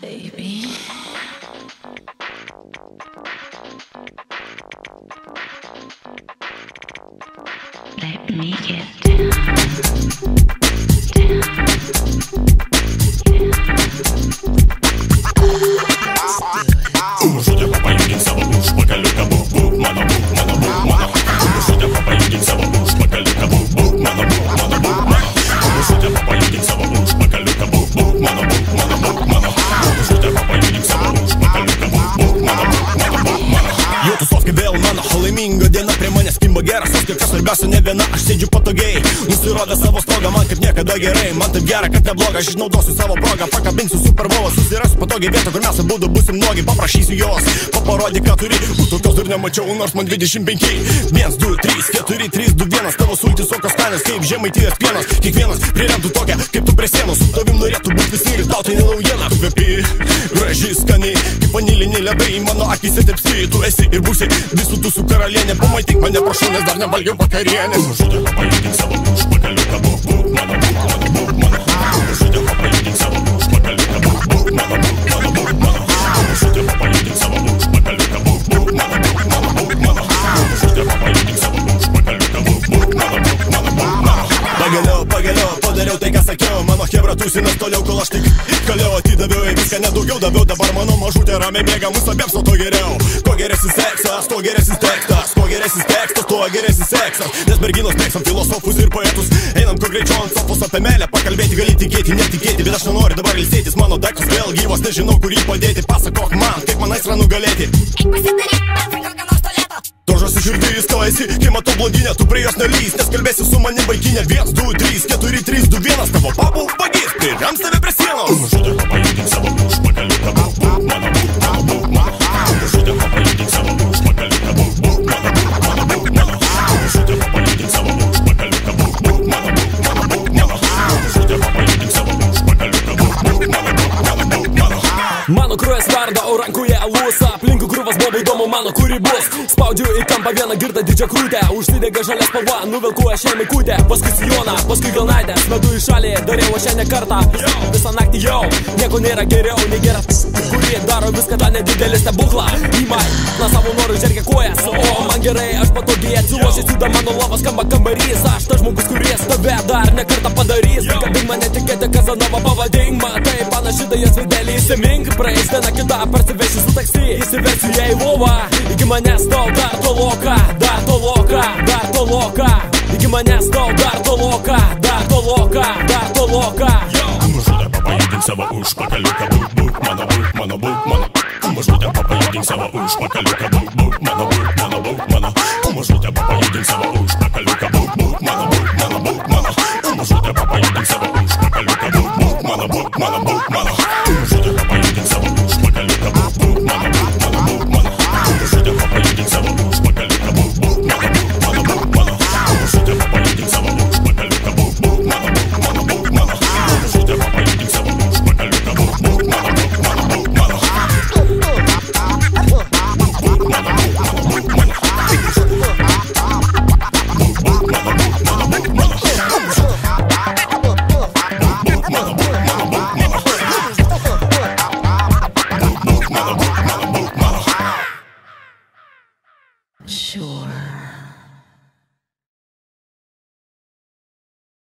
Baby. Let me get laiminga diena, prie manęs kimba geras, kai kas svarbiausia ne viena, aš sėdžiu patogiai, nusirodę savo stogą, man kaip niekada gerai, man taip gera, kad nebloga, aš išnaudosiu savo progą, pakabinsiu superbovą, susirasiu patogiai vietą, kur mes abudu būsim nuogi, paprašysiu jos, paparodyk, ką turi, tokios dar nemačiau, nors man 25, 1, 2, 3, 4, 3, 2, 1, tavo sultis tokios skanės, kaip žemaitijos pienas, kiekvienas priremtų tokią, kaip tu prie sienos, su tavim norėtų būti visi ir tau tai ne naujiena, kvepi, graži, skani, kaip vaniliniai ledai, mano akyse tepsi, tu esi ir būsi visų tų su karalienė, pamaityk mane prašau, nes dar nevalgiau vakarienę. Žudė, pajudink savo užpakaliuką, būk, būk, mano, būk, mano, būk, mano. Žudė, pajudink savo užpakaliuką, būk, būk, mano, būk, mano, būk, mano. Žudė, pajudink savo užpakaliuką, būk, būk, mano, būk, mano, būk, mano. Žudė, pajudink savo užpakaliuką, būk, būk, mano, būk, mano, būk, mano. Pagaliau, padariau tai, ką sakiau, mano chebra tūsinas toliau, kol aš tik kalėjau, atidaviau į viską, nedaugiau daviau, dabar mano mažutė ramiai bėga, mus abiems nuo to geriau. Kuo geresnis seksas, tuo geresnis tekstas, kuo geresnis tekstas, tuo geresnis seksas, nes merginos mėgstam filosofus ir poetus, einam kuo greičiau ant sofos, apie meilę pakalbėti gali tikėti, netikėti, bet aš nenoriu dabar ilsėtis, mano daiktas vėl gyvas, nežinau kur jį padėti, pasakok man, kaip man aistra nugalėti. Eik pasidaryk, pasak kokio nors tualeto. Dožas į širdį jis tau esi, kai matau blondinę, tu prie jos nelys, nes kalbėsi su manim vaikinė, 1, 2, 3, 4, 3, 2, 1, tavo papų vagis, pririams tave prie sienos. Žudė, pajudink savo užpakaliuką, būk, būk, mano, būk, mano, būk, mano. Žudė, pajudink savo užpakaliuką, būk, būk, mano, būk, mano, būk, mano. Žudė, pajudink savo užpakaliuką, būk, būk, mano, būk, mano, būk, mano. Žudė, pajudink savo užpakaliuką, būk, būk, mano, būk, mano, būk, mano. Mano kruojas verda, o rankoje alus, aplinkų krūvas buvo įdomu mano kūrybus. Spaudžiu į kampą vieną girdą didžią krūtę, užsidega žalia spalva, nuvelku aš ją mikutę, paskui sijoną, paskui galnaitę, smedu į šalį, dariau aš ją ne kartą, visą naktį jau, nieko nėra geriau, nei gera, kuri daro viską tą nedidelį stebuklą, įma, na savo norų žergia kojas, o man gerai, aš patogiai atsilošęs, įda mano lova skamba kambarys, aš tas žmogus, kuris tave dar ne kartą padarys, kabink mane tikėti, Kazanova pavadink, matai panašyta jos veidelį įsimink, praeis viena kita, parsivešiu su taksi, įsivesiu ją į lovą, iki manęs tau dar toloka, dar toloka, dar toloka, iki manęs tau dar toloka, dar toloka, dar toloka. Žudė, pajudink savo užpakaliuką, būk, būk, mano, būk, mano, būk, mano. Žudė, pajudink savo užpakaliuką, būk, būk, mano, būk, mano, būk, mano. Žudė, pajudink savo užpakaliuką, būk, būk, mano, būk, mano, būk, mano. Žudė, pajudink savo užpakaliuką, būk, būk, mano, būk, mano, būk, mano.